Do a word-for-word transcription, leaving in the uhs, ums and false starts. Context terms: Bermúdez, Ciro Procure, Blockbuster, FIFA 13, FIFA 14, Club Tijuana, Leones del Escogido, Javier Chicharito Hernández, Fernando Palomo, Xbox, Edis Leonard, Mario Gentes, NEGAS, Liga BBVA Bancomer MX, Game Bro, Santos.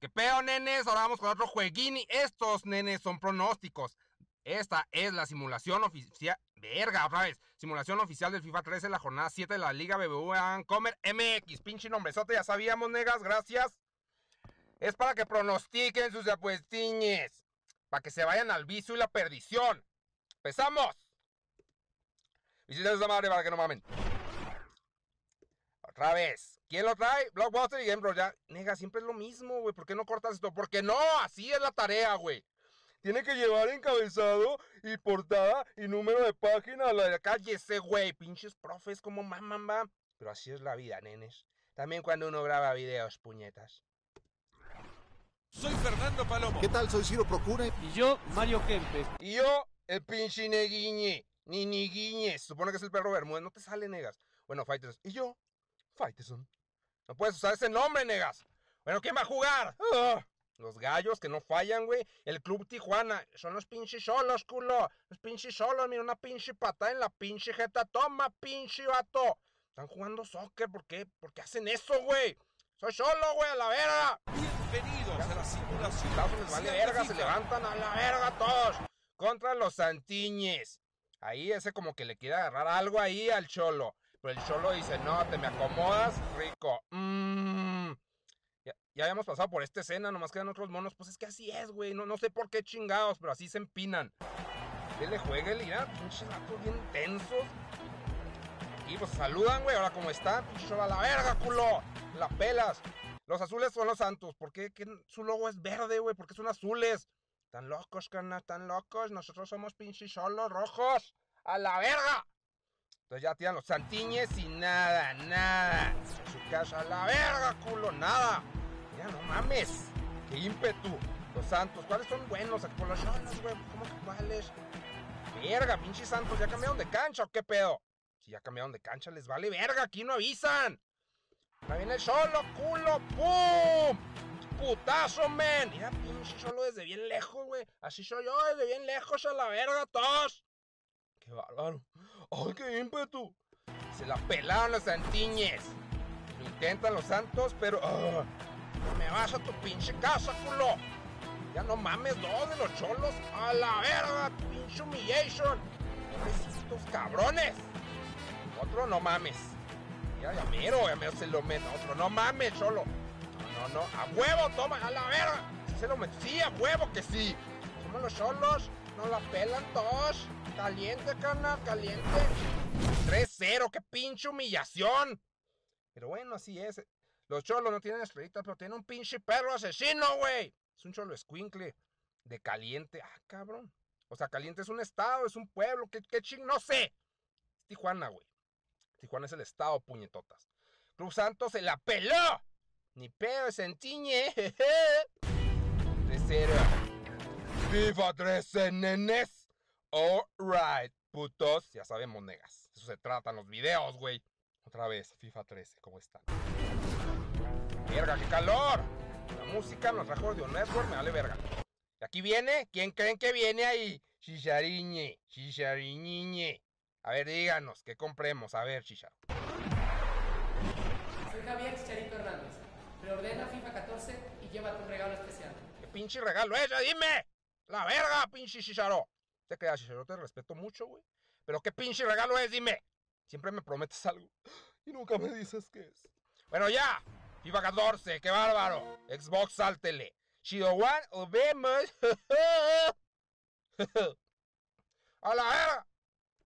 ¿Qué pedo, nenes? Ahora vamos con otro jueguini. Estos, nenes, son pronósticos. Esta es la simulación oficial. Verga, otra vez. Simulación oficial del FIFA trece, la jornada siete de la Liga B B V A Bancomer M X. Pinche nombrezote, ya sabíamos, negas, gracias. Es para que pronostiquen sus apuestiñes. Para que se vayan al vicio y la perdición. ¡Empezamos! Visiten a su madre para que no mamen. Otra vez. ¿Quién lo trae? Blockbuster y Game Bro. Ya, nega, siempre es lo mismo, güey. ¿Por qué no cortas esto? Porque no, así es la tarea, güey. Tiene que llevar encabezado y portada y número de página a la de la calle ese, güey. Pinches profes, como mamá, mamá. Pero así es la vida, nenes. También cuando uno graba videos, puñetas. Soy Fernando Palomo. ¿Qué tal? Soy Ciro Procure. Y yo, Mario Gentes. Y yo, el pinche Neguiñe. Ni Niguiñe. Supone que es el perro Bermúdez. No te sale, negas. Bueno, Fighters. Y yo, Fighterson. No puedes usar ese nombre, negas. Bueno, ¿quién va a jugar? ¡Ugh! Los gallos que no fallan, güey. El Club Tijuana. Son los pinches solos, culo. Los pinches solos. Mira, una pinche patada en la pinche jeta. Toma, pinche vato. Están jugando soccer. ¿Por qué? ¿Por qué hacen eso, güey? Soy solo, güey, a la verga. Bienvenidos a la simulación. Les vale verga, se levantan a la verga todos. Contra los Santiñes. Ahí ese como que le quiere agarrar algo ahí al cholo. Pero el cholo dice, no, te me acomodas, rico. Mm. Ya, ya habíamos pasado por esta escena, nomás quedan otros monos. Pues es que así es, güey. No, no sé por qué chingados, pero así se empinan. Que le juegue el irá, pinches vatos bien tensos. Y pues saludan, güey. Ahora como está, pinche cholo a la verga, culo. La pelas. Los azules son los santos. ¿Por qué? ¿Qué? Su logo es verde, güey. ¿Por qué son azules? Tan locos, carnal, tan locos. Nosotros somos pinches solos rojos. ¡A la verga! Entonces ya tiran los santiñes y nada, nada. Su casa, a la verga, culo, nada. Mira, no mames. ¡Qué ímpetu! Los santos, ¿cuáles son buenos? Por los solos, güey. ¿Cómo que cuáles? Verga, pinches santos. ¿Ya cambiaron de cancha o qué pedo? Si ya cambiaron de cancha, les vale verga. Aquí no avisan. Ahí viene el solo, culo, pum. Putazo, men. Mira, pinche solo desde bien lejos, güey. Así soy yo, desde bien lejos, a la verga, todos. Qué bárbaro. Ay, qué ímpetu. Se la pelaron los santiñes. Lo intentan los santos, pero uh, no me vas a tu pinche casa, culo. Ya no mames, dos de los cholos, a la verga, pinche humillation. Estos cabrones. Otro no mames. Ya, ya mero, ya mero se lo mete. Otro, no mames, solo. No, no, no. A huevo, toma, a la verga. Se lo mete. Sí, a huevo que sí. Somos los solos. Nos la pelan todos. Caliente, carnal, caliente. tres cero, qué pinche humillación. Pero bueno, así es. Los cholos no tienen estrellitas, pero tienen un pinche perro asesino, güey. Es un cholo escuincle. De caliente. Ah, cabrón. O sea, caliente es un estado, es un pueblo. Qué, qué ching, no sé. Es Tijuana, güey. Tijuana es el estado, puñetotas. Club Santos se la peló. Ni pedo, Santiñe. tres cero. FIFA trece, nenes. Alright, putos. Ya sabemos, negas. Eso se tratan los videos, güey. Otra vez, FIFA trece, ¿cómo están? Verga, qué calor. La música nos trajo de un network, me vale verga. Y aquí viene, ¿quién creen que viene ahí? Chicharito, Chicharito. A ver, díganos, ¿qué compremos? A ver, Chicharo. Soy Javier Chicharito Hernández. Reordena FIFA catorce y lleva tu regalo especial. ¿Qué pinche regalo es? ¡Ya dime! ¡La verga, pinche Chicharo! Te creas, Chicharo, te respeto mucho, güey. Pero ¿qué pinche regalo es? Dime. Siempre me prometes algo y nunca me dices qué es. Bueno, ya. FIFA catorce, qué bárbaro. Xbox, sáltele. Shido One, obemos. ¡A la verga!